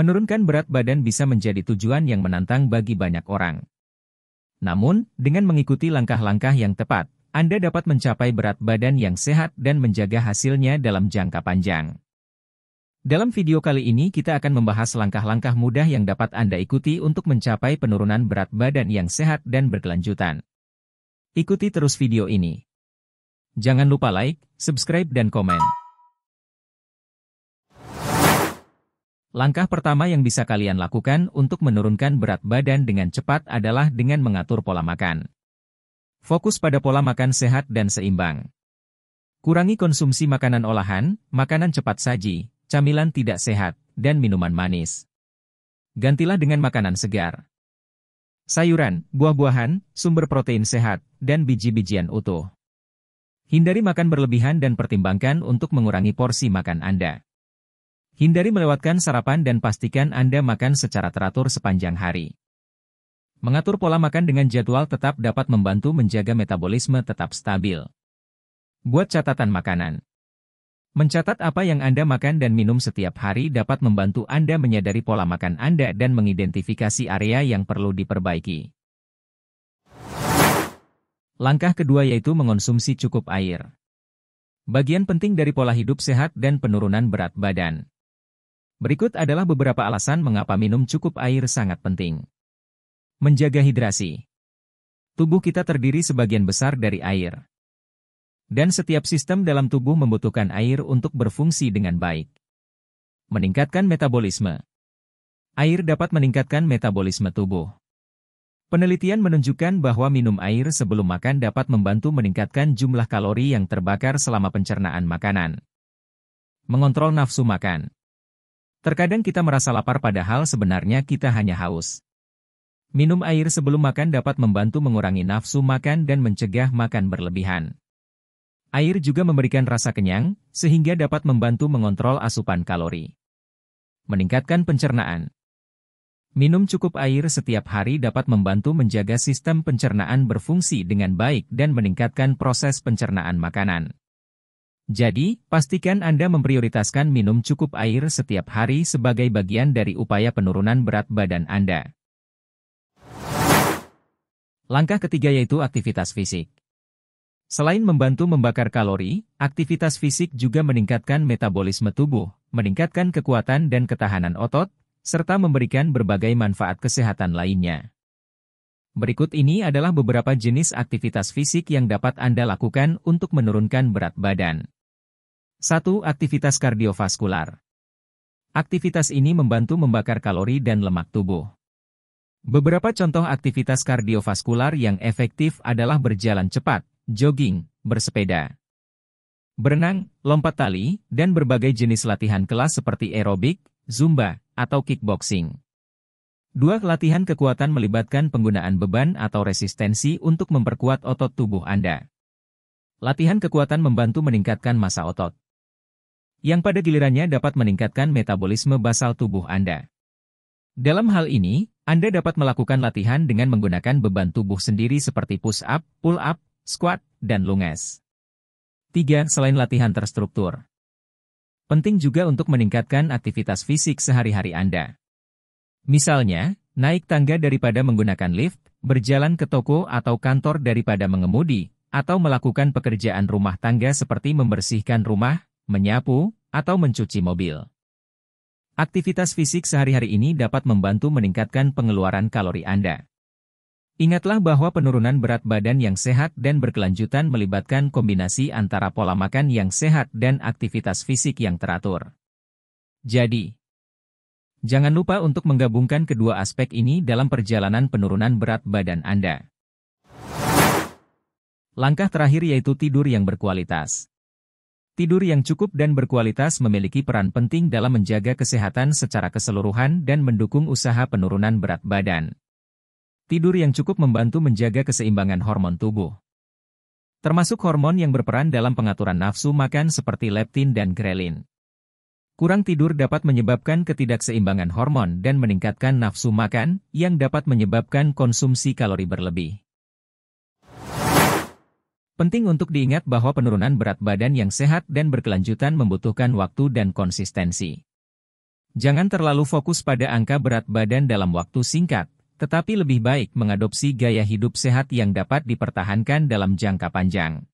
Menurunkan berat badan bisa menjadi tujuan yang menantang bagi banyak orang. Namun, dengan mengikuti langkah-langkah yang tepat, Anda dapat mencapai berat badan yang sehat dan menjaga hasilnya dalam jangka panjang. Dalam video kali ini kita akan membahas langkah-langkah mudah yang dapat Anda ikuti untuk mencapai penurunan berat badan yang sehat dan berkelanjutan. Ikuti terus video ini. Jangan lupa like, subscribe, dan komen. Langkah pertama yang bisa kalian lakukan untuk menurunkan berat badan dengan cepat adalah dengan mengatur pola makan. Fokus pada pola makan sehat dan seimbang. Kurangi konsumsi makanan olahan, makanan cepat saji, camilan tidak sehat, dan minuman manis. Gantilah dengan makanan segar. Sayuran, buah-buahan, sumber protein sehat, dan biji-bijian utuh. Hindari makan berlebihan dan pertimbangkan untuk mengurangi porsi makan Anda. Hindari melewatkan sarapan dan pastikan Anda makan secara teratur sepanjang hari. Mengatur pola makan dengan jadwal tetap dapat membantu menjaga metabolisme tetap stabil. Buat catatan makanan. Mencatat apa yang Anda makan dan minum setiap hari dapat membantu Anda menyadari pola makan Anda dan mengidentifikasi area yang perlu diperbaiki. Langkah kedua yaitu mengonsumsi cukup air. Bagian penting dari pola hidup sehat dan penurunan berat badan. Berikut adalah beberapa alasan mengapa minum cukup air sangat penting. Menjaga hidrasi. Tubuh kita terdiri sebagian besar dari air. Dan setiap sistem dalam tubuh membutuhkan air untuk berfungsi dengan baik. Meningkatkan metabolisme. Air dapat meningkatkan metabolisme tubuh. Penelitian menunjukkan bahwa minum air sebelum makan dapat membantu meningkatkan jumlah kalori yang terbakar selama pencernaan makanan. Mengontrol nafsu makan. Terkadang kita merasa lapar padahal sebenarnya kita hanya haus. Minum air sebelum makan dapat membantu mengurangi nafsu makan dan mencegah makan berlebihan. Air juga memberikan rasa kenyang, sehingga dapat membantu mengontrol asupan kalori. Meningkatkan pencernaan. Minum cukup air setiap hari dapat membantu menjaga sistem pencernaan berfungsi dengan baik dan meningkatkan proses pencernaan makanan. Jadi, pastikan Anda memprioritaskan minum cukup air setiap hari sebagai bagian dari upaya penurunan berat badan Anda. Langkah ketiga yaitu aktivitas fisik. Selain membantu membakar kalori, aktivitas fisik juga meningkatkan metabolisme tubuh, meningkatkan kekuatan dan ketahanan otot, serta memberikan berbagai manfaat kesehatan lainnya. Berikut ini adalah beberapa jenis aktivitas fisik yang dapat Anda lakukan untuk menurunkan berat badan. 1. Aktivitas kardiovaskular. Aktivitas ini membantu membakar kalori dan lemak tubuh. Beberapa contoh aktivitas kardiovaskular yang efektif adalah berjalan cepat, jogging, bersepeda, berenang, lompat tali, dan berbagai jenis latihan kelas seperti aerobik, zumba, atau kickboxing. 2. Latihan kekuatan melibatkan penggunaan beban atau resistensi untuk memperkuat otot tubuh Anda. Latihan kekuatan membantu meningkatkan massa otot, yang pada gilirannya dapat meningkatkan metabolisme basal tubuh Anda. Dalam hal ini, Anda dapat melakukan latihan dengan menggunakan beban tubuh sendiri seperti push-up, pull-up, squat, dan lunges. 3. Selain latihan terstruktur. Penting juga untuk meningkatkan aktivitas fisik sehari-hari Anda. Misalnya, naik tangga daripada menggunakan lift, berjalan ke toko atau kantor daripada mengemudi, atau melakukan pekerjaan rumah tangga seperti membersihkan rumah, menyapu, atau mencuci mobil. Aktivitas fisik sehari-hari ini dapat membantu meningkatkan pengeluaran kalori Anda. Ingatlah bahwa penurunan berat badan yang sehat dan berkelanjutan melibatkan kombinasi antara pola makan yang sehat dan aktivitas fisik yang teratur. Jadi, jangan lupa untuk menggabungkan kedua aspek ini dalam perjalanan penurunan berat badan Anda. Langkah terakhir yaitu tidur yang berkualitas. Tidur yang cukup dan berkualitas memiliki peran penting dalam menjaga kesehatan secara keseluruhan dan mendukung usaha penurunan berat badan. Tidur yang cukup membantu menjaga keseimbangan hormon tubuh, termasuk hormon yang berperan dalam pengaturan nafsu makan seperti leptin dan grelin. Kurang tidur dapat menyebabkan ketidakseimbangan hormon dan meningkatkan nafsu makan, yang dapat menyebabkan konsumsi kalori berlebih. Penting untuk diingat bahwa penurunan berat badan yang sehat dan berkelanjutan membutuhkan waktu dan konsistensi. Jangan terlalu fokus pada angka berat badan dalam waktu singkat, tetapi lebih baik mengadopsi gaya hidup sehat yang dapat dipertahankan dalam jangka panjang.